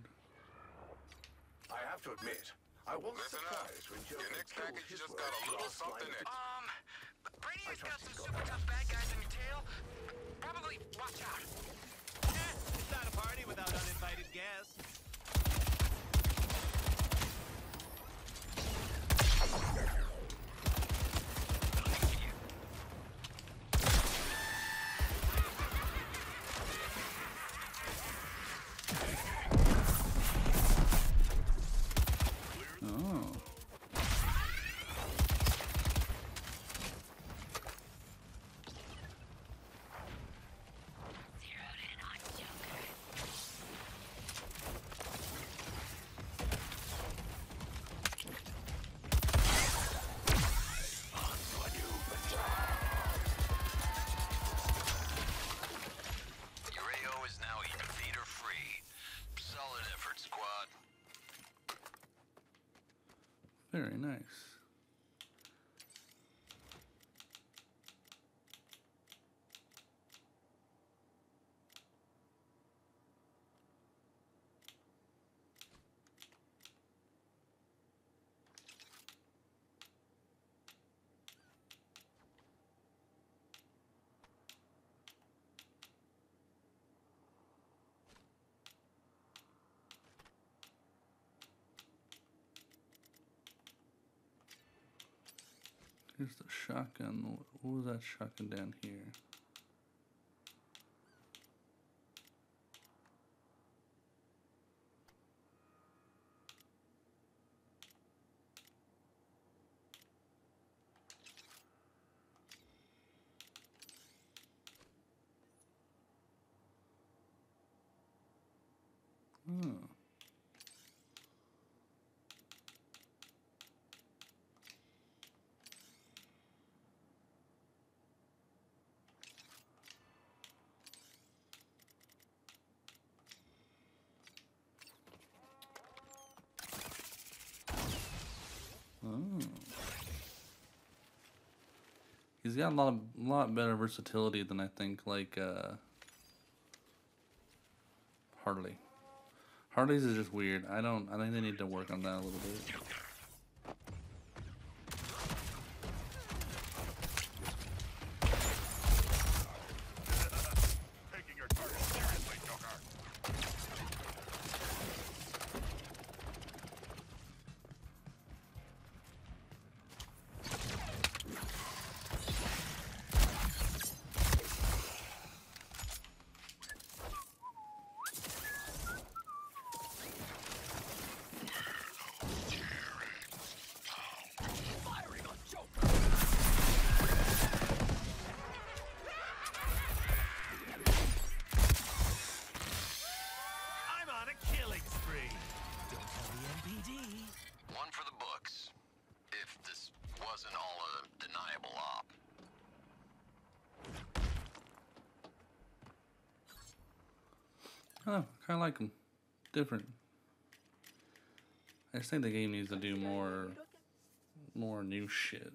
To admit, I was surprised when Joker your next package just got a little something in it. Um, Brainiac's got some super tough bad guys in your tail. Probably watch out. Eh, it's not a party without uninvited guests. Very nice. Here's the shotgun. What was that shotgun down here? He's got a lot of, lot better versatility than I think, like, uh, Harley. Harley's is just weird. I don't, I think they need to work on that a little bit. Oh, kind of like them. Different. I just think the game needs to do more, more new shit.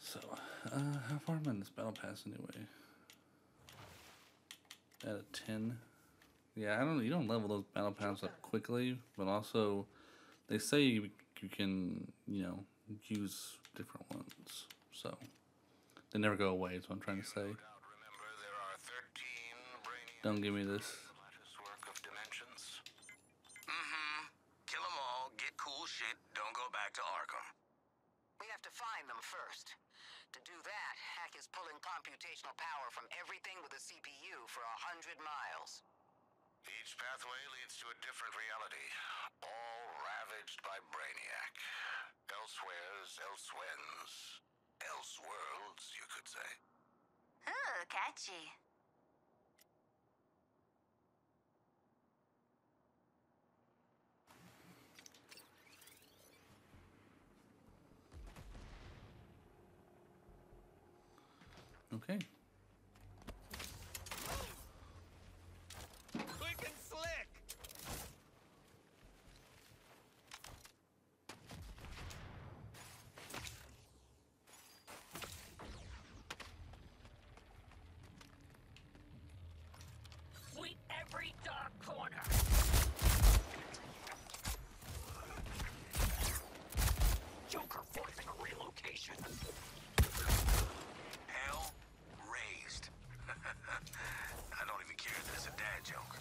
So, uh, how far am I in this battle pass anyway? Out of ten. Yeah, I don't. You don't level those battle pass up quickly, but also, they say you you can you know use different ones, so they never go away. Is what I'm trying to say. Don't give me this. Mm-hmm. Kill them all, get cool shit, don't go back to Arkham. We have to find them first. To do that, Hack is pulling computational power from everything with a C P U for a hundred miles. Each pathway leads to a different reality, all ravaged by Brainiac. Elsewheres, elsewhens, elseworlds, you could say. Ooh, catchy. Okay. Quick and slick. Sweep every dark corner. Joker forcing a relocation. I don't even care if it's a dad joke.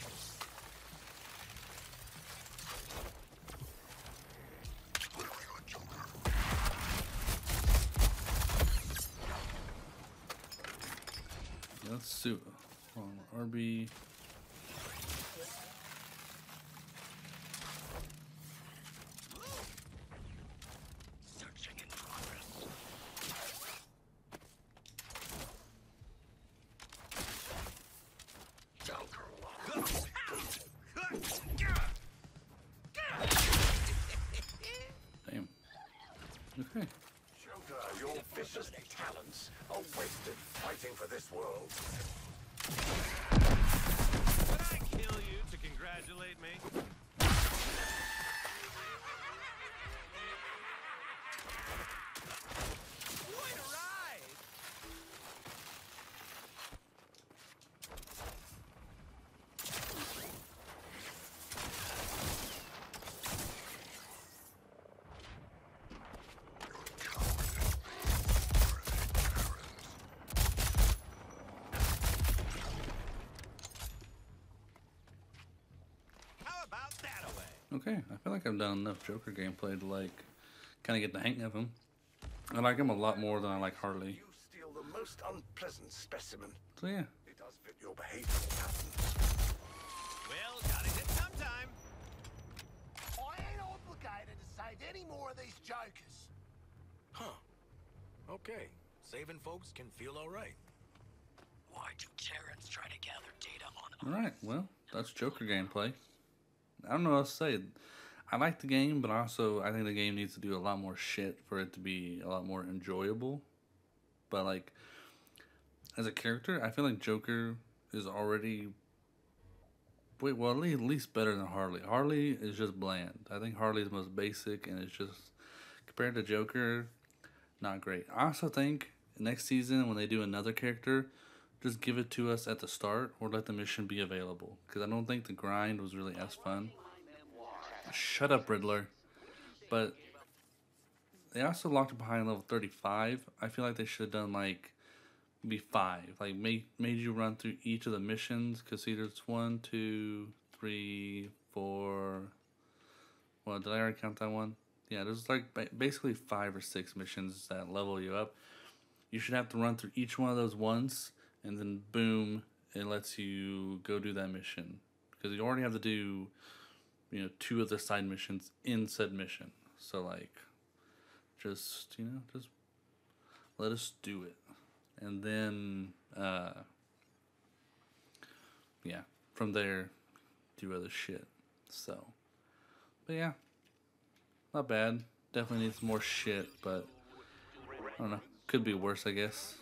Let's do it on R B. Okay, I feel like I've done enough Joker gameplay to like kind of get the hang of him. I like him a lot more than I like Harley. You steal the most unpleasant specimen. So yeah. It does fit your behavioral patterns. Well, got it at some time. I ain't obligated to save any more of these jokers. Huh. Okay. Saving folks can feel all right. Why do Terrans try to gather data on us? All right. Well, that's Joker gameplay. I don't know what else to say. I like the game, but also I think the game needs to do a lot more shit for it to be a lot more enjoyable. But like, as a character, I feel like Joker is already, wait, well, at least better than Harley. Harley is just bland. I think Harley is the most basic, and it's just, compared to Joker, not great. I also think next season when they do another character, just give it to us at the start or let the mission be available. Because I don't think the grind was really as fun. Shut up, Riddler. But they also locked it behind level thirty-five. I feel like they should have done like be five. Like made made you run through each of the missions, because see, there's one, two, three, four. Well, did I already count that one? Yeah, there's like basically five or six missions that level you up. You should have to run through each one of those once, and then boom, it lets you go do that mission. Because you already have to do, you know, two other side missions in said mission. So like, just, you know, just let us do it. And then, uh, yeah, from there, do other shit. So, but yeah. Not bad. Definitely needs more shit, but I don't know. Could be worse, I guess.